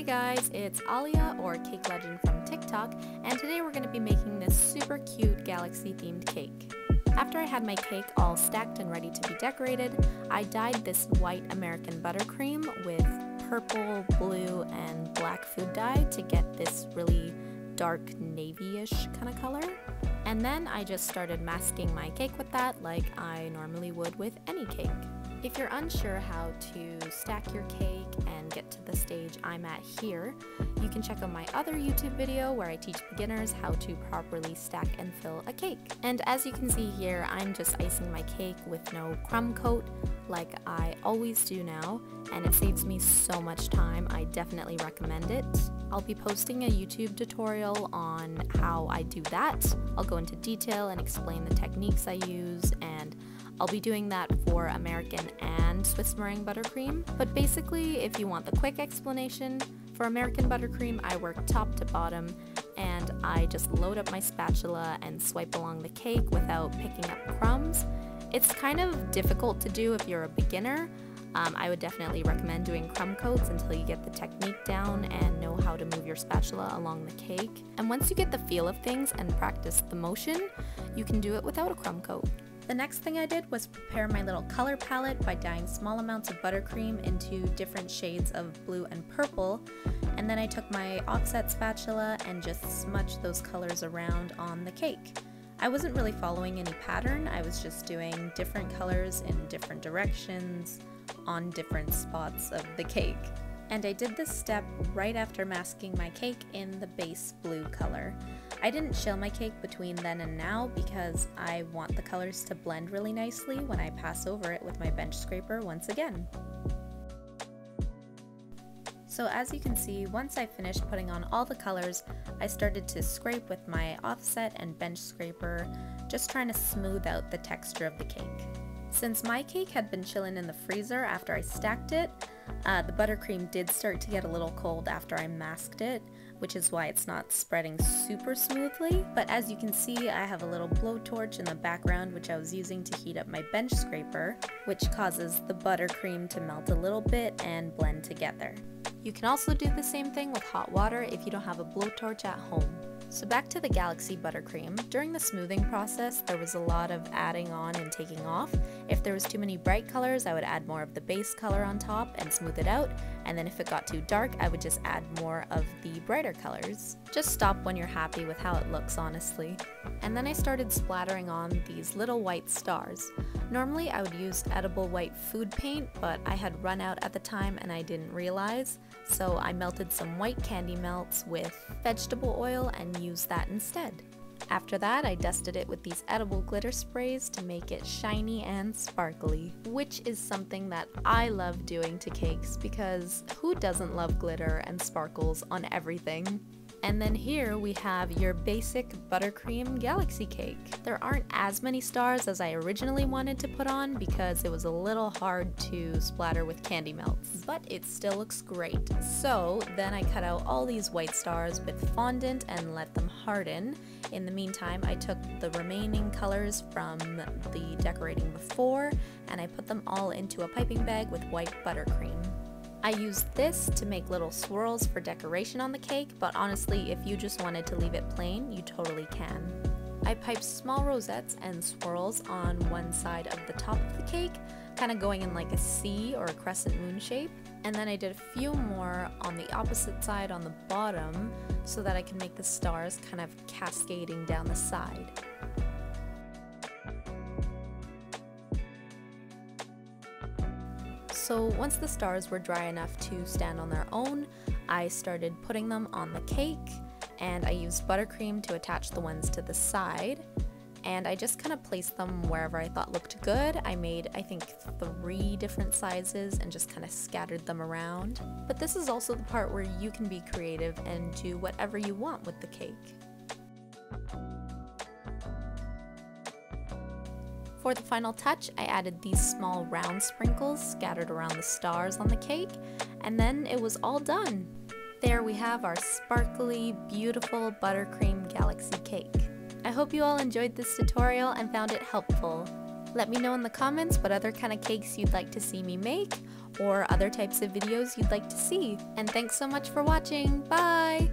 Hey guys, it's Alia or Cake Legend from TikTok, and today we're going to be making this super cute galaxy themed cake. After I had my cake all stacked and ready to be decorated, I dyed this white American buttercream with purple, blue, and black food dye to get this really dark navy-ish kind of color. And then I just started masking my cake with that like I normally would with any cake. If you're unsure how to stack your cake and get to the stage I'm at here, you can check out my other YouTube video where I teach beginners how to properly stack and fill a cake. And as you can see here, I'm just icing my cake with no crumb coat like I always do now, and it saves me so much time. I definitely recommend it. I'll be posting a YouTube tutorial on how I do that. I'll go into detail and explain the techniques I use, and I'll be doing that for American and Swiss meringue buttercream. But basically, if you want the quick explanation, for American buttercream I work top to bottom and I just load up my spatula and swipe along the cake without picking up crumbs. It's kind of difficult to do if you're a beginner. I would definitely recommend doing crumb coats until you get the technique down and know how to move your spatula along the cake. And once you get the feel of things and practice the motion, you can do it without a crumb coat. The next thing I did was prepare my little color palette by dyeing small amounts of buttercream into different shades of blue and purple, and then I took my offset spatula and just smudged those colors around on the cake. I wasn't really following any pattern, I was just doing different colors in different directions on different spots of the cake. And I did this step right after masking my cake in the base blue color. I didn't shell my cake between then and now because I want the colors to blend really nicely when I pass over it with my bench scraper once again. So as you can see, once I finished putting on all the colors, I started to scrape with my offset and bench scraper, just trying to smooth out the texture of the cake. Since my cake had been chilling in the freezer after I stacked it, the buttercream did start to get a little cold after I masked it, which is why it's not spreading super smoothly. But as you can see, I have a little blowtorch in the background which I was using to heat up my bench scraper, which causes the buttercream to melt a little bit and blend together. You can also do the same thing with hot water if you don't have a blowtorch at home. So back to the galaxy buttercream. During the smoothing process, there was a lot of adding on and taking off. If there was too many bright colors, I would add more of the base color on top and smooth it out, and then if it got too dark, I would just add more of the brighter colors. Just stop when you're happy with how it looks, honestly. And then I started splattering on these little white stars. Normally I would use edible white food paint, but I had run out at the time and I didn't realize, so I melted some white candy melts with vegetable oil and used that instead. After that, I dusted it with these edible glitter sprays to make it shiny and sparkly, which is something that I love doing to cakes because who doesn't love glitter and sparkles on everything? And then here we have your basic buttercream galaxy cake. There aren't as many stars as I originally wanted to put on because it was a little hard to splatter with candy melts, but it still looks great. So then I cut out all these white stars with fondant and let them harden. In the meantime, I took the remaining colors from the decorating before and I put them all into a piping bag with white buttercream. I used this to make little swirls for decoration on the cake, but honestly, if you just wanted to leave it plain, you totally can. I piped small rosettes and swirls on one side of the top of the cake, kind of going in like a C or a crescent moon shape, and then I did a few more on the opposite side on the bottom so that I could make the stars kind of cascading down the side. So once the stars were dry enough to stand on their own, I started putting them on the cake, and I used buttercream to attach the ones to the side, and I just kind of placed them wherever I thought looked good. I made, I think, 3 different sizes and just kind of scattered them around. But this is also the part where you can be creative and do whatever you want with the cake. For the final touch, I added these small round sprinkles scattered around the stars on the cake, and then it was all done. There we have our sparkly, beautiful buttercream galaxy cake. I hope you all enjoyed this tutorial and found it helpful. Let me know in the comments what other kind of cakes you'd like to see me make or other types of videos you'd like to see. And thanks so much for watching. Bye!